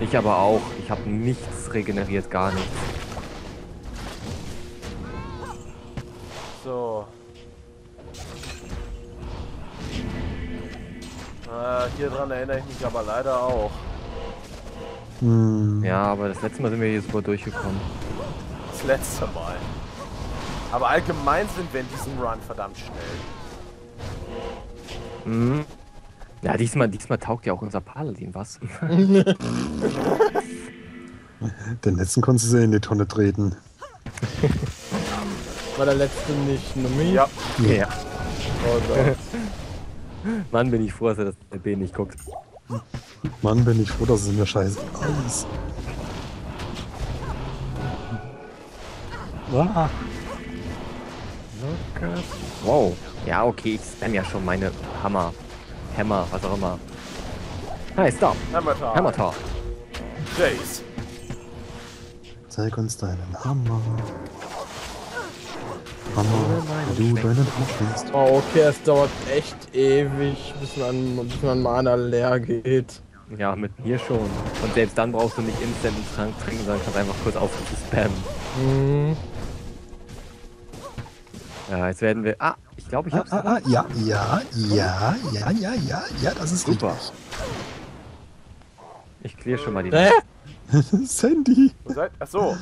Ich aber auch. Ich habe nichts regeneriert, gar nichts. So. Hier dran erinnere ich mich aber leider auch. Ja, aber das letzte Mal sind wir hier super durchgekommen. Das letzte Mal. Aber allgemein sind wir in diesem Run verdammt schnell. Ja, diesmal taugt ja auch unser Paladin was. Den letzten konntest du in die Tonne treten. War der letzte nicht Nomi? Ja. Ja. Oh Gott. Mann, bin ich froh, dass er das B nicht guckt. Mann, bin ich froh, dass es in der Scheiße ist. Wow. Wow. Ja, okay, ich spam ja schon meine Hammer, was auch immer. Nice, da. Hammer-Tar. Jace. Zeig uns deinen Hammer. Hammer, du deinen Hammer. Oh, okay, es dauert echt ewig, bis man Mana leer geht. Ja, mit mir schon. Und selbst dann brauchst du nicht instant einen Trank trinken, sondern kannst einfach kurz aufspammen. Ja, jetzt werden wir... Ah, ich glaube, ich hab's... ja, das ist super. Richtig. Ich clear schon mal die... Sandy! Wo seid... Ach so.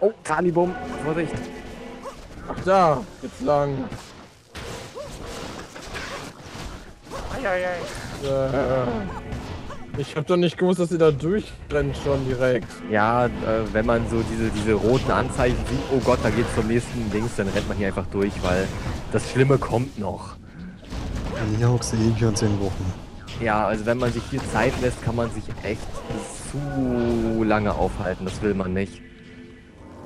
Oh, Kalibum, Vorsicht. Ach da, jetzt lang. Ich hab doch nicht gewusst, dass sie da durchrennt schon direkt. Ja, wenn man so diese roten Anzeichen sieht, oh Gott, da geht's zum nächsten Dings, dann rennt man hier einfach durch, weil das Schlimme kommt noch. Ja, auch so ewig in 10 Wochen. Ja, also wenn man sich hier Zeit lässt, kann man sich echt zu lange aufhalten, das will man nicht.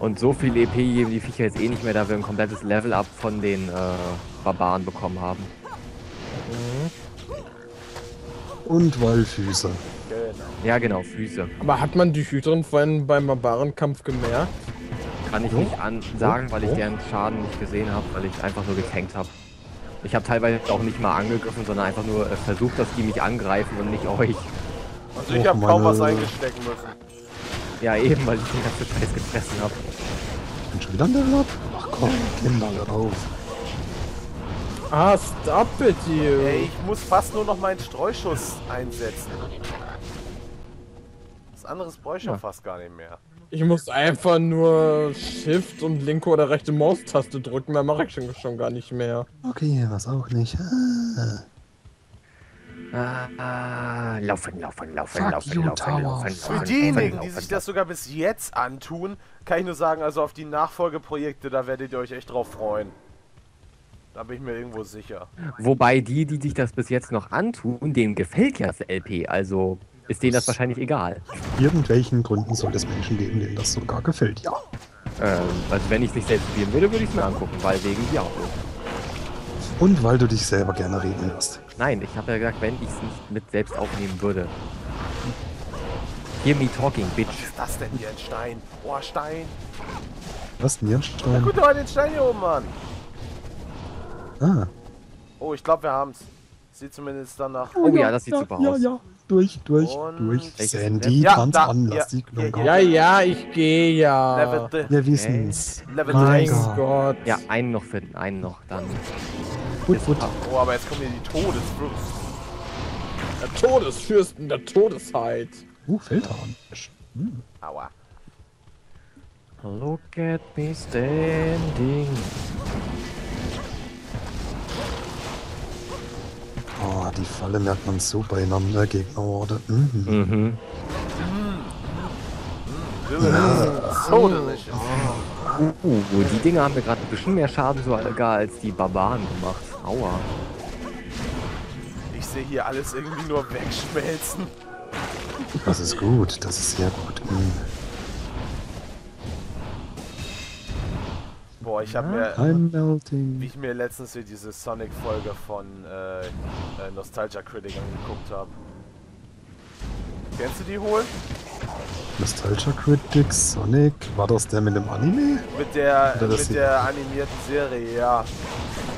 Und so viel EP geben die Viecher jetzt eh nicht mehr, da wir ein komplettes Level-Up von den Barbaren bekommen haben. Und weil Füße. Ja, genau, Füße. Aber hat man die Hydren vorhin beim Barbarenkampf gemerkt? Kann ich nicht sagen, weil ich deren Schaden nicht gesehen habe, weil ich einfach nur getankt habe. Ich habe teilweise auch nicht mal angegriffen, sondern einfach nur versucht, dass die mich angreifen und nicht euch. Also ich habe kaum was eingestecken müssen. Ja, eben, weil ich den ganzen Scheiß gefressen habe. Ich bin schon wieder an der Lab. Ach komm, Kinder, hör auf. Ah, stop it, you. Ey, ich muss fast nur noch meinen Streuschuss einsetzen. Was anderes bräuchte ich ja fast gar nicht mehr. Ich muss einfach nur Shift und linke oder rechte Maustaste drücken, mehr mache ich schon gar nicht mehr. Okay, was auch nicht. Laufen. Für diejenigen, die sich das sogar bis jetzt antun, kann ich nur sagen, also auf die Nachfolgeprojekte, da werdet ihr euch echt drauf freuen. Da bin ich mir irgendwo sicher. Wobei die sich das bis jetzt noch antun, denen gefällt ja das LP, also ist denen das wahrscheinlich egal. Irgendwelchen Gründen soll es Menschen geben, denen das sogar gefällt, ja. Also wenn ich es nicht selbst spielen würde, würde ich es mir angucken, weil wegen Diablo. Und weil du dich selber gerne reden hörst. Nein, ich habe ja gesagt, wenn ich es nicht mit selbst aufnehmen würde. Hear me talking, bitch. Was ist das denn hier, ein Stein? Oh, Stein. Was denn hier, ein Stein? Na gut, da war den Stein hier oben an. Ah. Oh, ich glaube, wir haben's. Sieht zumindest danach. Oh ja, das sieht super aus. Ja, ja. Durch. Sandy, tanz an, lass die Glocke kommen. Ja, ich gehe ja. Wir wissen's. Mein Gott. Ja, einen noch finden, einen noch, dann. Gut. Oh, aber jetzt kommen hier die Todesfürsten. Der Todesfürsten, der Todesheit. Feldhahn. Aua. Look at me standing. Oh, die Falle merkt man so beieinander, Gegnerhorde. So delicious. Die Dinger haben mir gerade ein bisschen mehr Schaden sogar als die Barbaren gemacht. Aua. Ich sehe hier alles irgendwie nur wegschmelzen. Das ist gut, das ist sehr gut. Boah, ich habe mir, wie ich mir letztens hier diese Sonic-Folge von Nostalgia Critic angeguckt habe. Kennst du die wohl? Nostalgia Critic, Sonic, war das der mit dem Anime? Mit der animierten Serie, ja.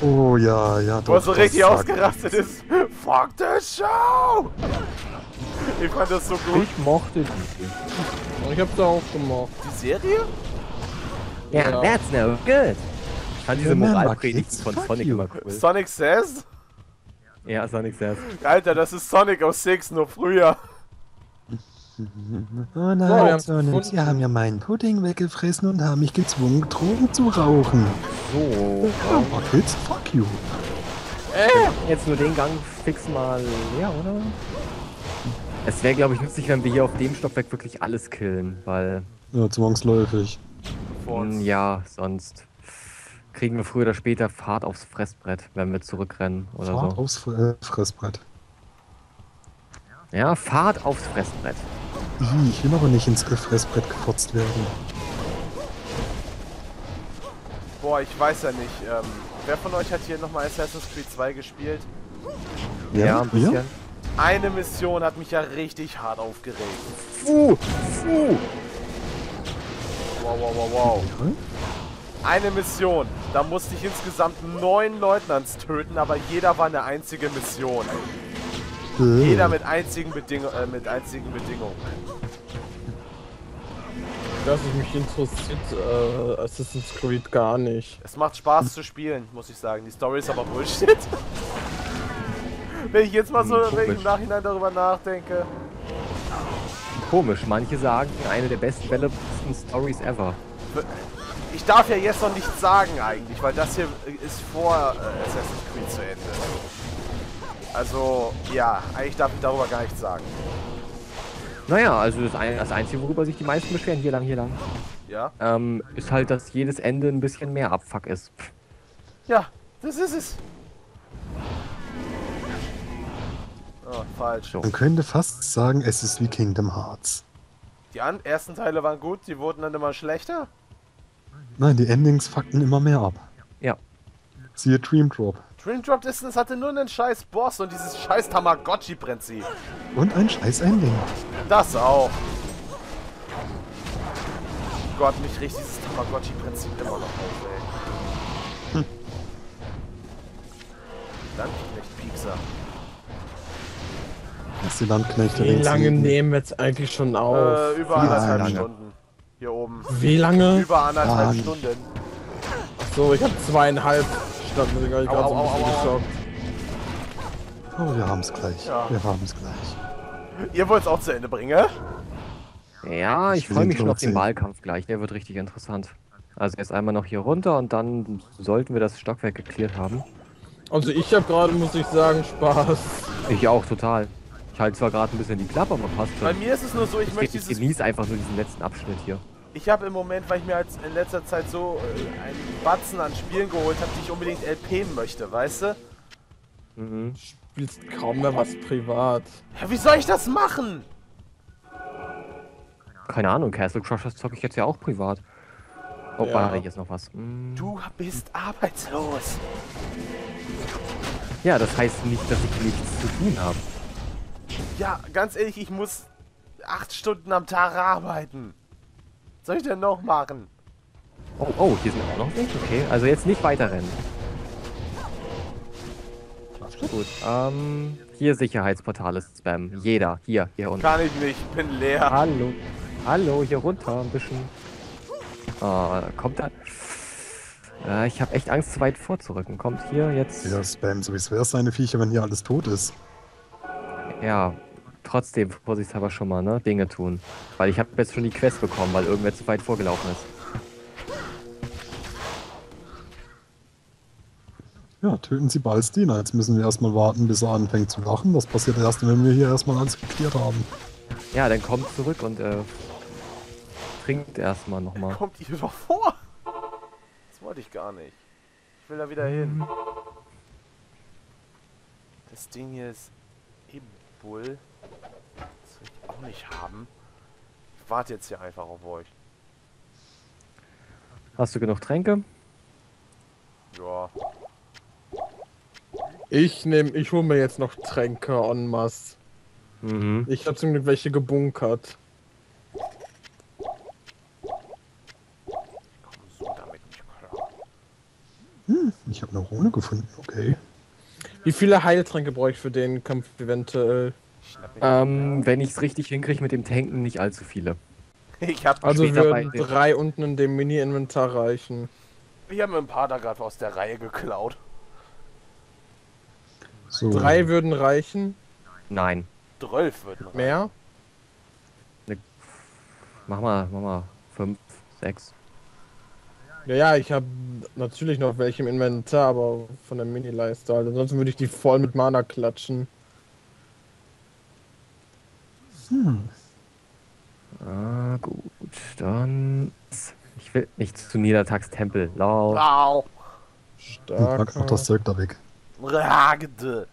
Oh ja, ja, doch. Was so richtig ausgerastet ist. Fuck the show! Ich fand das so gut. Ich mochte die. Ich hab's auch gemocht. Die Serie? Ja, yeah, that's no good. Ich fand diese Moralpredigten von Sonic immer cool. Sonic Says? Ja, Sonic Says. Alter, das ist Sonic aus 6 noch früher. Oh nein, Sonic, Sie haben ja meinen Pudding weggefressen und haben mich gezwungen, Drogen zu rauchen. So. Oh, Kids, fuck you. Jetzt nur den Gang fix mal leer, oder? Es wäre, glaube ich, nützlich, wenn wir hier auf dem Stockwerk wirklich alles killen, weil... Ja, zwangsläufig. Ja, sonst kriegen wir früher oder später Fahrt aufs Fressbrett, wenn wir zurückrennen oder Fahrt so. Fahrt aufs Fressbrett. Ja, Fahrt aufs Fressbrett. Ich will aber nicht ins Fressbrett gefotzt werden. Boah, ich weiß ja nicht. Wer von euch hat hier nochmal Assassin's Creed 2 gespielt? Ja, ein bisschen. Ja? Eine Mission hat mich ja richtig hart aufgeregt. Wow, wow, wow, wow. Eine Mission. Da musste ich insgesamt 9 Leutnants töten, aber jeder war eine einzige Mission. Jeder mit einzigen Bedingungen. Das mich interessiert Assassin's Creed gar nicht. Es macht Spaß zu spielen, muss ich sagen. Die Story ist aber Bullshit. Wenn ich jetzt mal so im Nachhinein darüber nachdenke. Komisch, manche sagen, eine der besten Stories ever. Ich darf ja jetzt noch nichts sagen eigentlich, weil das hier ist vor Assassin's Creed zu Ende. Also, ja, eigentlich darf ich darüber gar nichts sagen. Naja, also das Einzige, worüber sich die meisten beschweren, hier lang, ja, ist halt, dass jedes Ende ein bisschen mehr Abfuck ist. Ja, das ist es. Oh, falsch. Man könnte fast sagen, es ist wie Kingdom Hearts. Die ersten Teile waren gut, die wurden dann immer schlechter? Nein, die Endings fuckten immer mehr ab. Ja. Siehe Dream Drop. Dream Drop Distance hatte nur einen scheiß Boss und dieses scheiß Tamagotchi-Prinzip. Und ein scheiß Ending. Das auch. Gott, mich riecht dieses Tamagotchi-Prinzip immer noch auf, ey. Landknecht Piekser. Die Landknechte. Wie lange nehmen wir jetzt eigentlich schon auf? Über 1,5 Stunden. Hier oben. Wie lange? Über 1,5 Stunden. Achso, ich hab 2,5 Stunden. Ich bin gerade so ein bisschen geschockt. Oh, wir haben's gleich. Ja. Wir haben's gleich. Ihr wollt's auch zu Ende bringen, hä? Ja, ich freue mich schon auf den Wahlkampf gleich. Der wird richtig interessant. Also erst einmal noch hier runter und dann sollten wir das Stockwerk geklärt haben. Also ich hab gerade, muss ich sagen, Spaß. Ich auch, total. Ich halte zwar gerade ein bisschen die Klappe, aber passt schon. Bei mir ist es nur so, ich möchte dieses... Ich genieße einfach nur diesen letzten Abschnitt hier. Ich habe im Moment, weil ich mir als in letzter Zeit so einen Batzen an Spielen geholt habe, die ich unbedingt LPen möchte, weißt du? Mhm. Du spielst kaum mehr was privat. Ja, wie soll ich das machen? Keine Ahnung, Castle Crushers zocke ich jetzt ja auch privat. Oh, ja. Warte, hier ist noch was. Mhm. Du bist arbeitslos. Ja, das heißt nicht, dass ich nichts zu tun habe. Ja, ganz ehrlich, ich muss 8 Stunden am Tag arbeiten. Was soll ich denn noch machen? Oh, hier sind auch noch welche. Okay, also jetzt nicht weiterrennen. Gut, hier Sicherheitsportale spam. Jeder, hier unten. Kann ich nicht, ich bin leer. Hallo, hallo, hier runter ein bisschen. Oh, kommt da. Ich habe echt Angst, zu weit vorzurücken. Kommt hier jetzt. Ja, spam, so wie es wäre seine Viecher, wenn hier alles tot ist. Ja, trotzdem vorsichtshalber schon mal, ne, Dinge tun. Weil ich habe jetzt schon die Quest bekommen, weil irgendwer zu weit vorgelaufen ist. Ja, töten Sie Ballsteiner. Jetzt müssen wir erstmal warten, bis er anfängt zu lachen. Das passiert erst, wenn wir hier erstmal alles geklärt haben. Ja, dann kommt zurück und trinkt erstmal nochmal. Kommt ihr doch vor? Das wollte ich gar nicht. Ich will da wieder hin. Das Ding hier ist... Bull. Das will ich auch nicht haben. Ich warte jetzt hier einfach auf euch. Hast du genug Tränke? Ja. Ich hole mir jetzt noch Tränke en masse. Mhm. Ich habe zum Glück welche gebunkert. Ich komme so damit nicht klar. Ich habe noch Krone gefunden, okay. Wie viele Heiltränke brauche ich für den Kampf eventuell? Wenn ich es richtig hinkriege mit dem Tanken, nicht allzu viele. Ich hab also würden 3 unten in dem Mini-Inventar reichen. Wir haben ein paar da gerade aus der Reihe geklaut. So. 3 würden reichen? Nein. 12 würden reichen. Mehr? Ne, mach mal 5, 6. Ja, ich habe natürlich noch welche im Inventar, aber von der Mini-Leiste. Also ansonsten würde ich die voll mit Mana klatschen. Hm. Ah, gut, dann... Ich will nicht zu Niedertags Tempel. Lau. Wow. Stark. Pack noch das Zeug da weg. Ragde.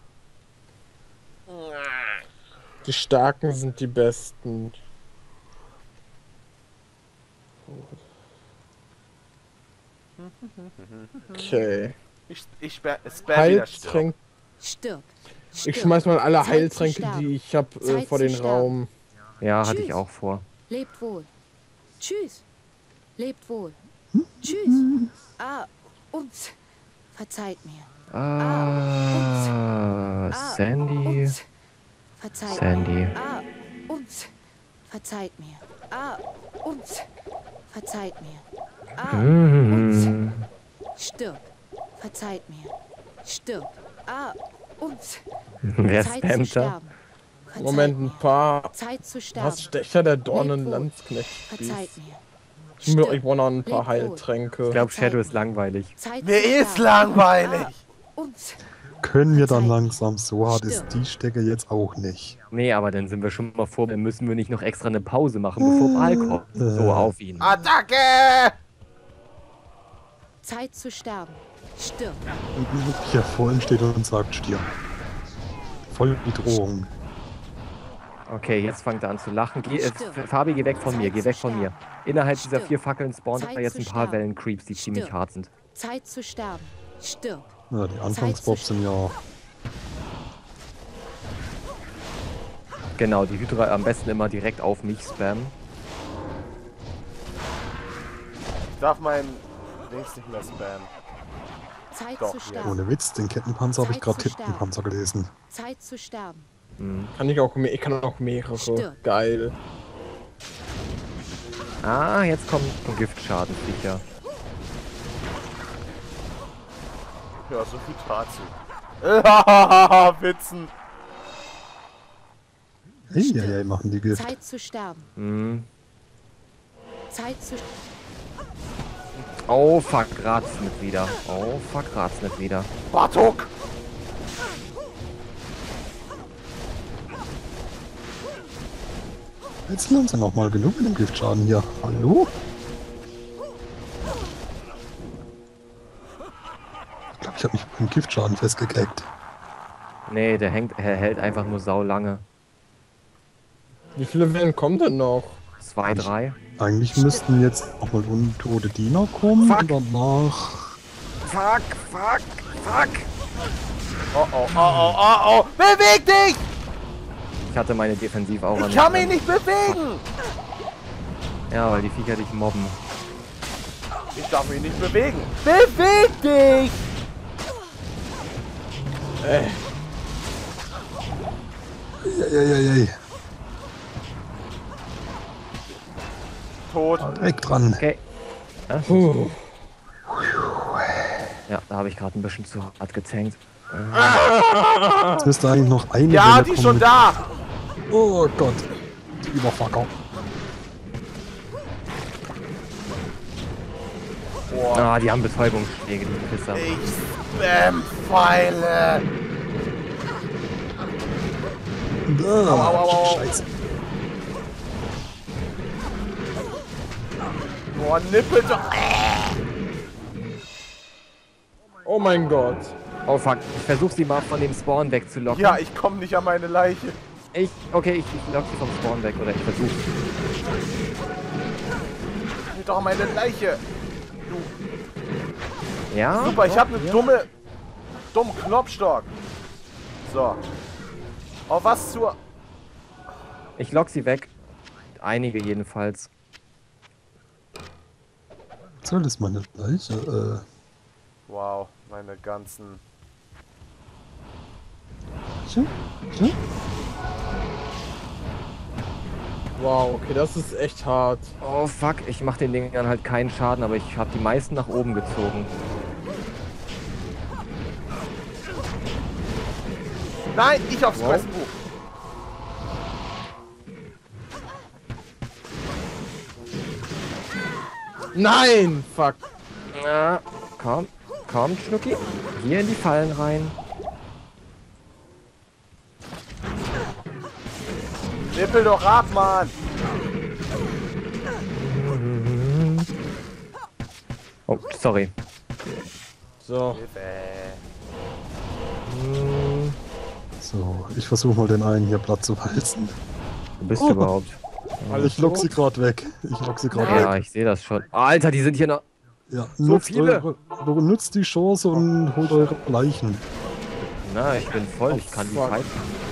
Die Starken sind die Besten. Okay. Ich Heiltränke. Ich schmeiß mal alle Heiltränke, die ich habe, vor den Raum. Ja, hatte ich auch vor. Lebt wohl. Tschüss. Lebt wohl. Tschüss. Ah, uns. Verzeiht mir. Ah, uns. Sandy. Uns. Verzeiht Sandy. Mir. Ah, uns. Verzeiht mir. Ah, uns. Verzeiht mir. Ah, uns. Stirb. Verzeiht mir. Stirb. Ah, uns. Wer spammt da? Moment, ein paar. Zeit zu sterben. Was Stecher der Dornen Landsknecht. Verzeiht mir. Ich brauche noch ein paar Heiltränke. Ich glaube, Shadow ist langweilig. Mir ist langweilig! Können wir dann langsam? So hart ist die Stecke jetzt auch nicht. Nee, aber dann sind wir schon mal vor. Dann müssen wir nicht noch extra eine Pause machen, bevor Ball kommt. So, auf ihn. Attacke! Zeit zu sterben. Stirb. Und hier vor ihm steht und sagt Stirb. Voll die Drohung. Okay, jetzt fängt er an zu lachen. Fabi, geh weg von mir, geh weg von mir. Innerhalb dieser 4 Fackeln spawnen da jetzt ein paar Wellencreeps, die ziemlich hart sind. Zeit zu sterben. Stirb. Ja, die Anfangsbobs sind ja... Genau, die Hydra am besten immer direkt auf mich spammen. Ich darf meinen Dings nicht mehr spammen. Zeit zu sterben. Ohne Witz, den Kettenpanzer habe ich gerade Kettenpanzer gelesen. Zeit zu sterben. Kann ich auch mehr, ich kann auch mehrere. Stirb. Geil. Ah, jetzt kommt ein Giftschaden sicher. Ja, so viel Tazi. Witzen. Hey, ja, machen die Gift. Zeit zu sterben. Zeit zu Oh fuck, rat's nicht wieder. Oh fuck, rat's nicht wieder. Bartok! Jetzt haben sie noch mal genug mit dem Giftschaden hier. Hallo? Ich glaube, ich habe mich beim Giftschaden festgekeckt. Nee, der hält einfach nur sau lange. Wie viele Wellen kommen denn noch? 2, 3. Eigentlich müssten jetzt auch mal untote Diener kommen. Fuck. Und danach... Fuck, fuck, fuck! Oh oh, oh oh, oh oh! Beweg dich! Ich hatte meine Defensive auch an. Ich kann mich nicht bewegen! Ja, weil die Viecher dich mobben. Ich darf mich nicht bewegen! Beweg dich! Ey. Eieieiei. Tot. Weg dran. Okay. Ja, ja, da habe ich gerade ein bisschen zu hart gezänkt. Jetzt müsste eigentlich noch eine. Ja, Welle die kommen. Schon da! Oh Gott, die Überfucker. Oh. Ah, die haben Betäubungsschläge, die Pisser. Ich spam Pfeile! Au. Scheiße. Boah, nippel doch! Oh mein Gott. Oh fuck, ich versuch sie mal von dem Spawn wegzulocken. Ja, ich komme nicht an meine Leiche. Okay, ich lock sie vom Spawn weg, oder ich versuche. Doch an meine Leiche. Du. Ja? Super, ich hab ne dummen Knopfstock. So. Oh, was zur... Ich lock sie weg. Einige jedenfalls. Soll das meine Leiche? Wow. meine ganzen... Wow, okay, das ist echt hart. Oh fuck, ich mach den Dingern halt keinen Schaden, aber ich hab die meisten nach oben gezogen. Nein, ich aufs Questbuch. Nein, fuck. Na, komm, komm, Schnucki. Hier in die Fallen rein. Nippel doch ab, Mann! Oh, sorry. So. So, ich versuche mal den einen hier platt zu walzen. Wo bist du überhaupt? Ich lock sie gerade weg. Ja, ich sehe das schon. Alter, die sind hier noch... Ja, so nutzt die Chance und holt eure Leichen. Na, ich bin voll. Ich kann die fighten.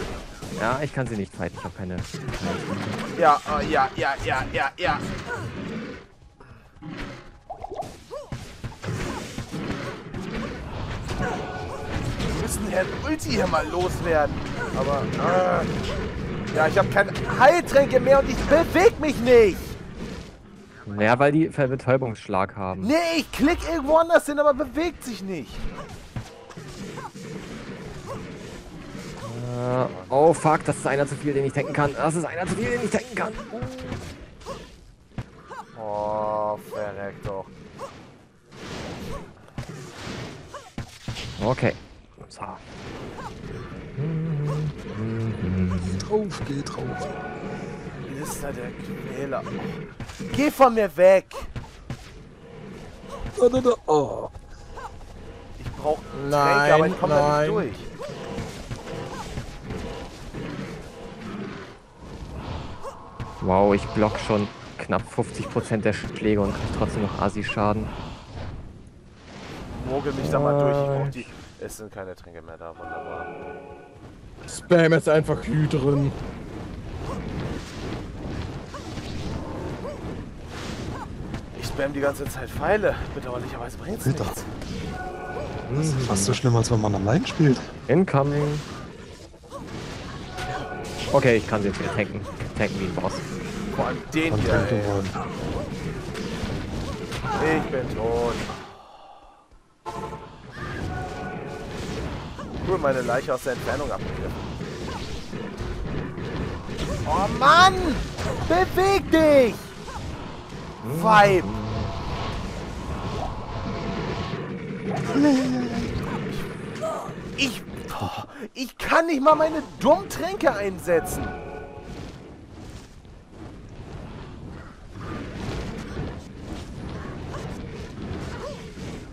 Ja, ich kann sie nicht fighten, ich hab keine... Ja, ja. Wir müssen Herrn Ulti hier mal loswerden. Aber... ja, ich hab keine Heiltränke mehr und ich beweg mich nicht. Naja, weil die Verbetäubungsschlag haben. Nee, ich klick irgendwo anders hin, aber bewegt sich nicht. Oh fuck, das ist einer zu viel, den ich tanken kann. Oh, verreckt doch. Okay. So. Drauf, geh drauf. Ist da der Quäler. Geh von mir weg. Oh. Ich brauch einen Tränke, aber ich komm da nicht durch. Wow, ich block schon knapp 50% der Schläge und krieg trotzdem noch Asi-Schaden. Mogel mich da mal durch, ich brauch die... Es sind keine Tränke mehr da, wunderbar. Spam jetzt einfach Hydren. Ich spam die ganze Zeit Pfeile, bedauerlicherweise bringt's nichts. Das ist fast so schlimm, als wenn man allein spielt. Incoming. Okay, ich kann sie jetzt wieder tanken. Tanken wie ein Boss. Vor allem den hier, ey. Ich bin tot. Cool, meine Leiche aus der Entfernung abgegriffen. Oh Mann! Beweg dich! Vibe! Ich kann nicht mal meine dummen Tränke einsetzen.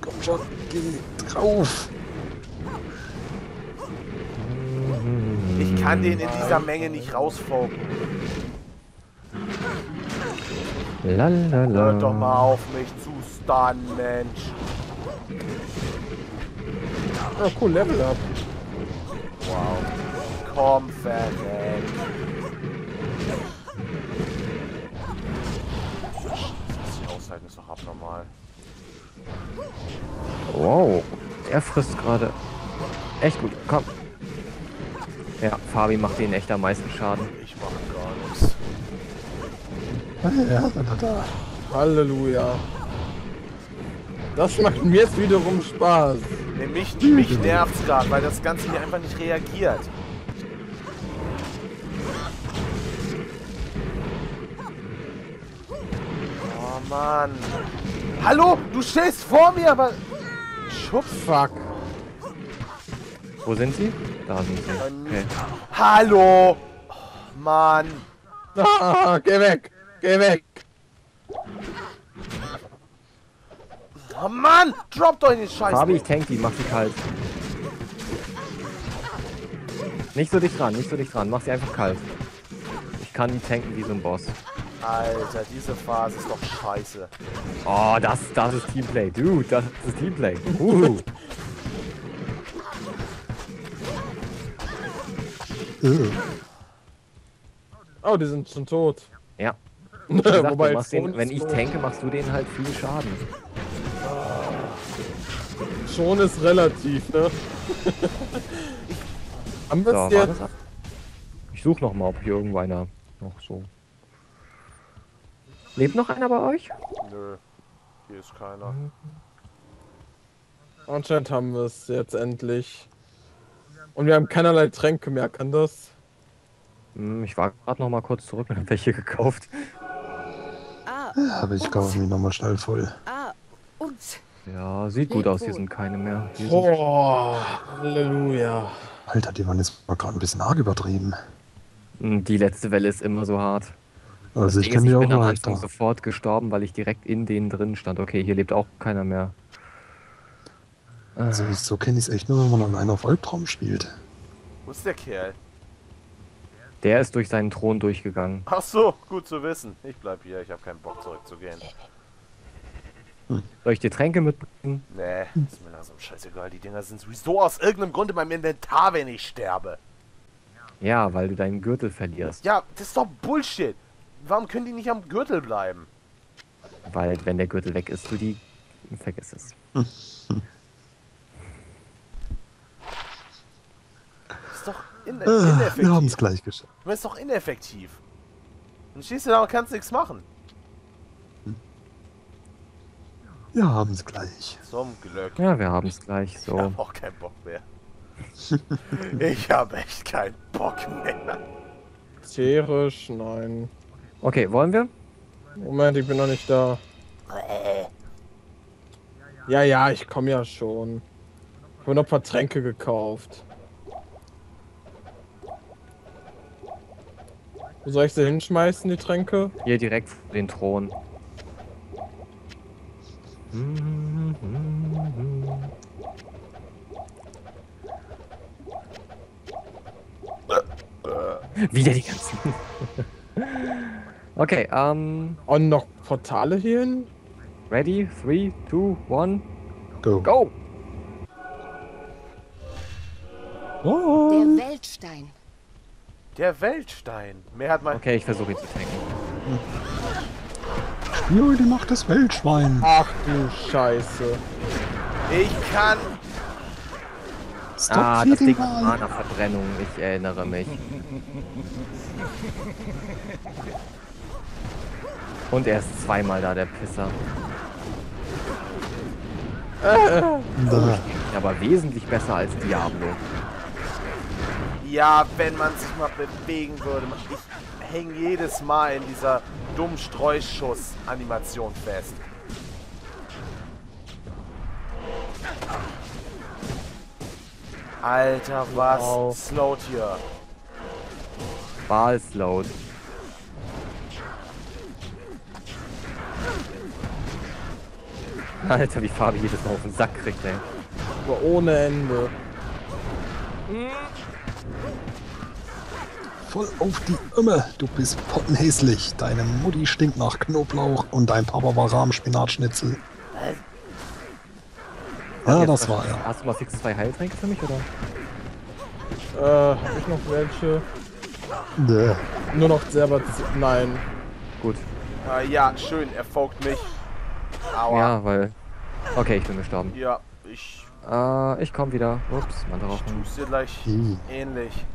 Komm schon, geh drauf. Ich kann den in dieser Menge nicht rausfauchen. Hör doch mal auf, mich zu stunnen, Mensch. Oh, cool, Level up. Wow. Komm, verreck. Das Aushalten ist doch abnormal. Wow. Er frisst gerade echt gut. Komm. Ja, Fabi macht denen echt am meisten Schaden. Ich mache gar nichts. Ja, da. Halleluja. Das macht mir jetzt wiederum Spaß. Mich nervt's gerade, weil das Ganze mir einfach nicht reagiert. Oh Mann. Hallo, du stehst vor mir, aber... Schubfuck. Wo sind sie? Da sind sie. Okay. Hallo. Oh, Mann. Ah, geh weg. Geh weg. Oh Mann! Drop doch in den Scheiß! Fabi, ich tank die, mach sie kalt. Nicht so dicht dran, mach sie einfach kalt. Ich kann die tanken wie so ein Boss. Alter, diese Phase ist doch scheiße. Oh, das ist Teamplay, dude, das ist Teamplay. Oh, die sind schon tot. Ja. Gesagt, wobei den, wenn ich tanke, machst du denen halt viel Schaden. Schon ist relativ, ne? Haben wir's ja. Ich suche noch mal, ob hier irgendwo einer noch so. Lebt noch einer bei euch? Nö, hier ist keiner. Mhm. Anscheinend haben wir es jetzt endlich. Und wir haben keinerlei Tränke mehr, kann das? Ich war gerade noch mal kurz zurück und habe welche gekauft. Aber ich kaufe mich noch mal schnell voll. Ja, sieht gut aus, hier sind keine mehr. Oh, Halleluja. Alter, die waren jetzt mal gerade ein bisschen arg übertrieben. Die letzte Welle ist immer so hart. Also ich kenne die auch noch. Ich bin am Anfang sofort gestorben, weil ich direkt in denen drin stand. Okay, hier lebt auch keiner mehr. Also so kenne ich es echt nur, wenn man alleine auf Albtraum spielt. Wo ist der Kerl? Der ist durch seinen Thron durchgegangen. Ach so, gut zu wissen. Ich bleib hier, ich habe keinen Bock zurückzugehen. Soll ich dir Tränke mitbringen? Nee, ist mir nach so einem Scheißegal. Die Dinger sind sowieso aus irgendeinem Grund in meinem Inventar, wenn ich sterbe. Ja, weil du deinen Gürtel verlierst. Ja, das ist doch Bullshit. Warum können die nicht am Gürtel bleiben? Weil, wenn der Gürtel weg ist, du die... Vergiss es. Ist doch ineffektiv. Wir haben es gleich geschafft. Du bist doch ineffektiv. Dann schießt du da und kannst nichts machen. Wir haben es gleich. Zum Glück. Ja, wir haben es gleich. So. Ich hab auch keinen Bock mehr. Ich habe echt keinen Bock mehr. Tierisch, nein. Okay, wollen wir? Moment, ich bin noch nicht da. Ja, ja, ich komme ja schon. Ich habe noch ein paar Tränke gekauft. Wo soll ich sie hinschmeißen, die Tränke? Hier direkt vor den Thron. Wieder die ganzen. Okay, Und noch Portale hier hin? Ready? 3, 2, 1. Go. Go! Oh. Der Weltstein. Der Weltstein. Mehr hat man. Okay, ich versuche ihn zu tanken. Nur die Macht des Weltschweins. Ach du Scheiße. Ich kann... Stop das Ding war Mana Verbrennung, ich erinnere mich. Und er ist zweimal da, der Pisser. Aber wesentlich besser als Diablo. Ja, wenn man sich mal bewegen würde. Ich hänge jedes Mal in dieser dummen Streuschuss-Animation fest. Alter, was slowed hier? Ball slowed. Alter, wie Fabi jedes Mal auf den Sack kriegt, ey. Aber ohne Ende. Voll auf die Ömme, du bist pottenhässlich. Deine Mutti stinkt nach Knoblauch und dein Papa war Rahmspinatschnitzel. Ja, das war er. Hast du mal fix 2 Heiltränke für mich, oder? Hab ich noch welche? Nee. Nur noch selber... Nein. Gut. Ja, schön, er folgt mich. Aua. Ja, weil... Okay, ich bin gestorben. Ja, ich... ich komm wieder. Ups, Mantarochen. Ich tu's dir gleich ähnlich.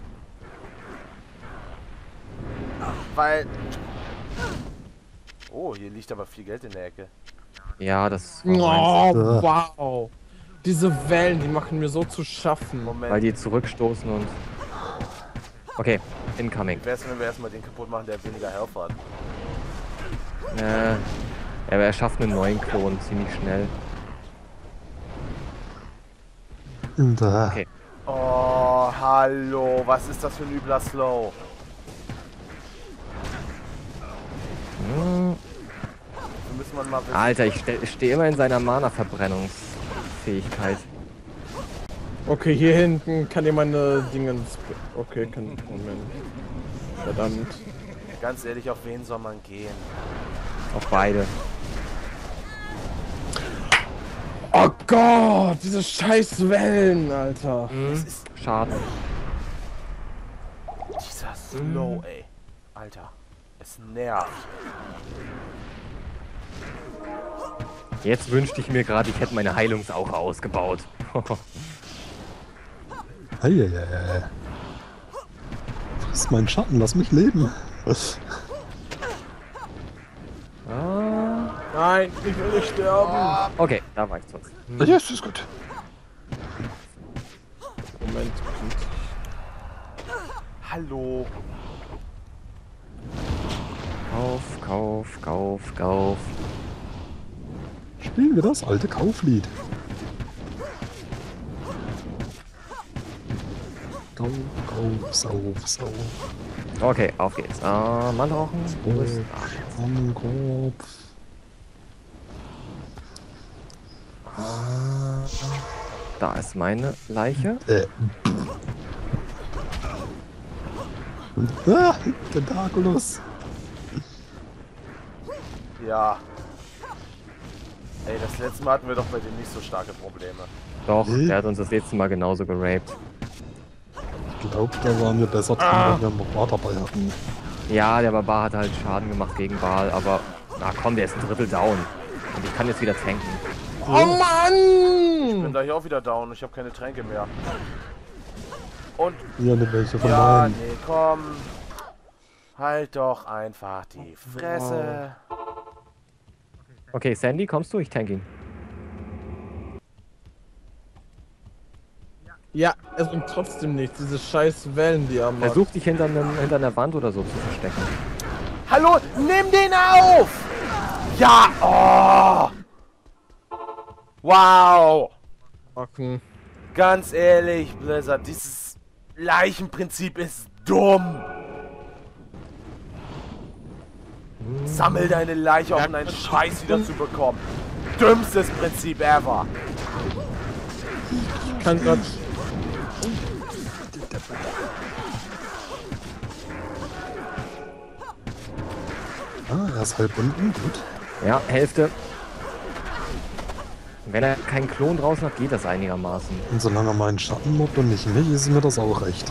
Weil... Oh, hier liegt aber viel Geld in der Ecke. Ja, das war wow. Diese Wellen, die machen mir so zu schaffen. Moment. Weil die zurückstoßen und... Okay, incoming. Wär's, wenn wir erstmal den kaputt machen, der weniger Health hat. Aber er schafft einen neuen Klon ziemlich schnell. Okay. Oh, hallo. Was ist das für ein übler Slow? Alter, ich stehe immer in seiner Mana-Verbrennungsfähigkeit. Okay, hier hinten kann jemand meine Dingens... Okay, Moment. Verdammt. Ganz ehrlich, auf wen soll man gehen? Auf beide. Oh Gott, diese scheiß Wellen, Alter. Das ist Schaden. Dieser Slow, ey. Alter, es nervt. Jetzt wünschte ich mir gerade, ich hätte meine Heilungsauche ausgebaut. Eieiei. Das ist mein Schatten, lass mich leben. Ah. Nein, ich will nicht sterben. Okay, da war ich sonst. Ja, ist gut. Moment. Hallo. Kauf. Spielen wir das alte Kauflied. Kauf. Okay, auf geht's. Mantarochen. Wo ist da ist meine Leiche. Tentaculus. Ja. Ey, das letzte Mal hatten wir doch bei dem nicht so starke Probleme. Doch, der hat uns das letzte Mal genauso geraped. Ich glaube, da waren wir besser dran, weil wir einen Barbar dabei hatten. Ja, der Barbar hat halt Schaden gemacht gegen Baal, aber... Na komm, der ist ein Drittel down. Und ich kann jetzt wieder tanken. Oh Mann! Ich bin da hier auch wieder down, ich habe keine Tränke mehr. Und... Ja, ne, welche von meinen. Nee, komm. Halt doch einfach die Fresse. Okay, Sandy, kommst du? Ich tank ihn. Ja, es bringt trotzdem nichts, diese scheiß Wellen, die haben. Versuch dich hinter einer Wand oder so zu verstecken. Hallo, nimm den auf! Ja! Oh! Wow! Okay. Ganz ehrlich, Blizzard, dieses Leichenprinzip ist dumm! Sammel deine Leiche, um deinen Scheiß wieder zu bekommen. Dümmstes Prinzip ever! Ich kann grad... Ah, er ist halb unten, gut. Ja, Hälfte. Wenn er keinen Klon draus macht, geht das einigermaßen. Und solange er meinen Schatten mobbt und nicht mich, ist mir das auch recht.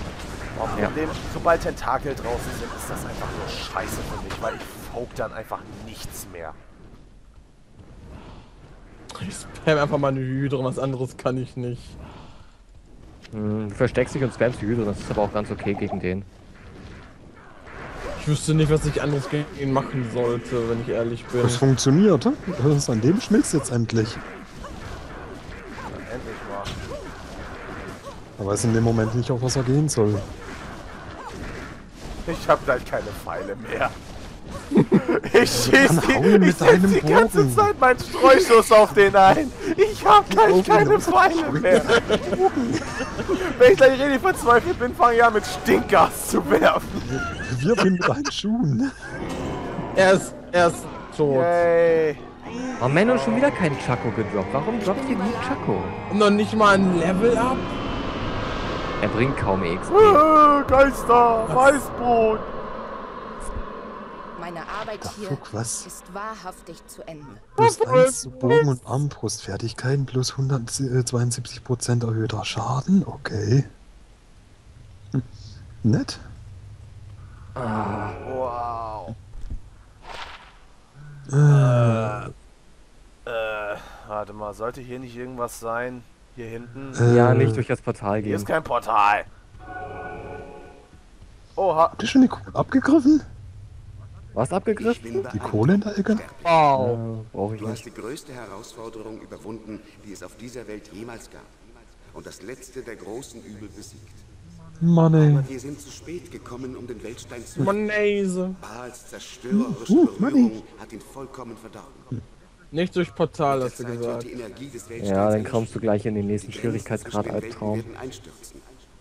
Ja. Sobald Tentakel draußen sind, ist das einfach nur scheiße für mich, weil ich fauk dann einfach nichts mehr. Ich spam einfach mal eine Hydre, was anderes kann ich nicht. Du versteckst dich und spammst die Hydre, das ist aber auch ganz okay gegen den. Ich wüsste nicht, was ich anderes gegen ihn machen sollte, wenn ich ehrlich bin. Das funktioniert, ne? Das an dem schmilzt jetzt endlich. Ja, endlich mal. Aber weiß in dem Moment nicht, auf was er gehen soll. Ich hab gleich keine Pfeile mehr. Ich schieß die ganze Zeit meinen Streuschuss auf den ein. Ich hab gleich keine Pfeile mehr. Wenn ich gleich richtig verzweifelt bin, fange ich an mit Stinkgas zu werfen. Wir sind mit deinen Schuhen. Er ist tot. Yay. Oh Mann, und schon wieder kein Chaco gedroppt. Warum droppt ihr nie Chaco? Noch nicht mal ein Level up? Er bringt kaum XP. Geister, Weißbrot. Meine Arbeit hier ist wahrhaftig zu Ende. Plus 1 zu Bogen- und Armbrustfertigkeiten, plus 172% erhöhter Schaden, okay. Nett. Ah. Wow. Warte mal, sollte hier nicht irgendwas sein? Hier hinten? Ja, nicht durch das Portal gehen. Hier ist kein Portal. Oha. Habt ihr schon die Kohle abgegriffen? Was abgegriffen? Die Kohle in der Ecke? Wow. Du hast die größte Herausforderung überwunden, die es auf dieser Welt jemals gab. Und das letzte der großen Übel besiegt. Money. Wir sind zu spät gekommen, um den Weltstein zu retten. Baals zerstörerische Berührung hat ihn vollkommen verdorben. Nicht durch Portal, hast du gesagt. Ja, dann kommst du gleich in den nächsten Schwierigkeitsgrad Albtraum.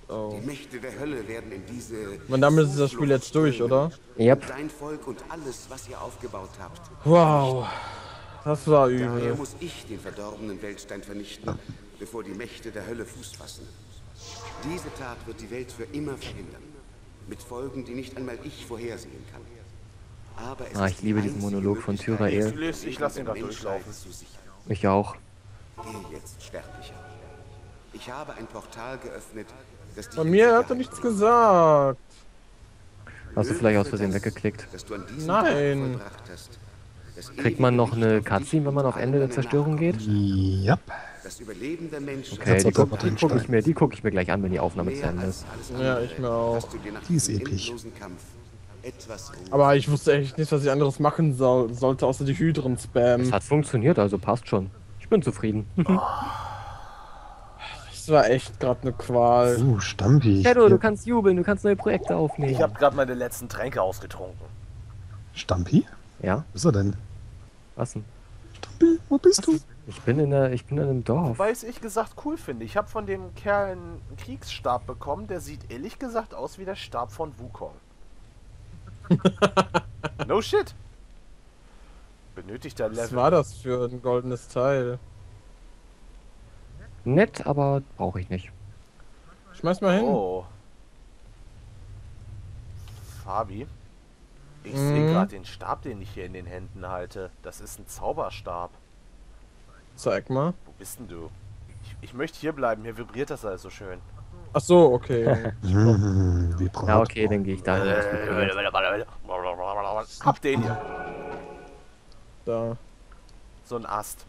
Oh. Die Mächte der Hölle werden in diese... Und damit ist das Spiel jetzt durch, oder? Yep. Dein Volk und alles, was ihr aufgebaut habt. Wow. Das war übel. Daher muss ich den verdorbenen Weltstein vernichten, bevor die Mächte der Hölle Fuß fassen. Diese Tat wird die Welt für immer verhindern. Mit Folgen, die nicht einmal ich vorhersehen kann. Aber es ich liebe diesen Monolog von Tyrael. Ich lasse ihn da durchlaufen. Ich auch. Geh jetzt, Sterblicher. Ich habe ein Portal geöffnet. Bei mir hat er nichts gesagt. Hast du vielleicht aus Versehen weggeklickt? Nein. Kriegt man noch eine Cutscene, wenn man auf Ende der Zerstörung geht? Ja. Okay, die gucke ich mir gleich an, wenn die Aufnahme zu Ende ist. Ja, ich mir auch. Die ist episch. Aber ich wusste echt nicht, was ich anderes machen sollte, außer die Hydren spammen. Es hat funktioniert, also passt schon. Ich bin zufrieden. Das war echt gerade eine Qual. Stammbi. Shadow, du kannst jubeln, du kannst neue Projekte aufnehmen. Ich habe gerade meine letzten Tränke ausgetrunken. Stampi? Ja. Was ist er denn? Was denn? Stampi, wo bist du? Ich bin in einem Dorf. Weil ich gesagt cool finde. Ich habe von dem Kerl einen Kriegsstab bekommen, der sieht ehrlich gesagt aus wie der Stab von Wukong. No shit. Benötigt der Level. Was war das für ein goldenes Teil? Nett, aber brauche ich nicht. Schmeiß mal hin. Oh. Fabi. Ich sehe gerade den Stab, den ich hier in den Händen halte. Das ist ein Zauberstab. Zeig mal. Wo bist denn du? Ich möchte hier bleiben. Hier vibriert das alles so schön. Ach so, okay. Ja, okay, dann gehe ich da hin. Hab den hier. Da. So ein Ast.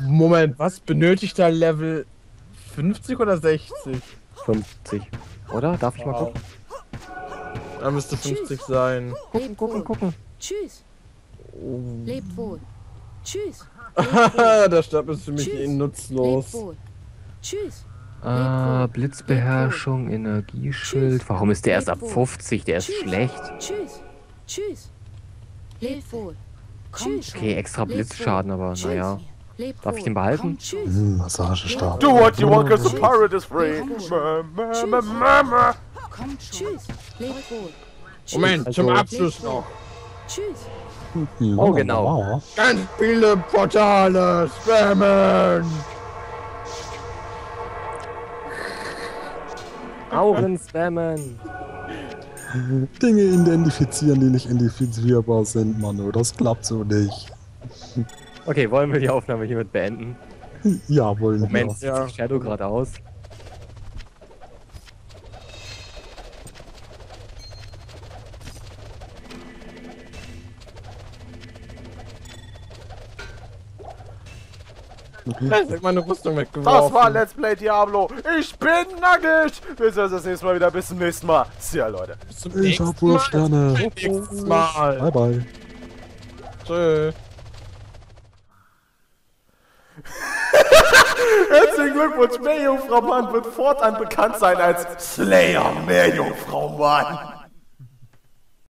Moment, was benötigt da Level 50 oder 60? 50. Oder? Darf ich mal gucken? Da müsste 50 sein. Gucken. Tschüss. Lebt wohl. Tschüss. Der Stab ist für mich eh nutzlos. Tschüss. Ah, Blitzbeherrschung, Energieschild. Warum ist der erst ab 50? Der ist schlecht. Tschüss. Lebt wohl. Okay, extra Blitzschaden, aber naja. Darf ich den behalten? Massagestab. Do what you want, cause the pirate is free. Moment, also, zum Abschluss noch. Oh, genau. Ganz viele Portale spammen. Augen spammen. Dinge identifizieren, die nicht identifizierbar sind, Manu. Das klappt so nicht. Okay, wollen wir die Aufnahme hiermit beenden? Ja, wollen wir. Moment, sieht sich Shadow gerade aus. Ich hab meine Rüstung weggeworfen. Das war Let's Play Diablo. Ich bin Nugget. Wir sehen uns das nächste Mal wieder. Bis zum nächsten Mal. Tja, Leute. Bis zum nächsten Mal. Sterne. Bis zum nächsten Mal. Bye, bye. Tschö. Herzlichen Glückwunsch, Meerjungfrauman wird fortan bekannt sein als Slayer Meerjungfrauman.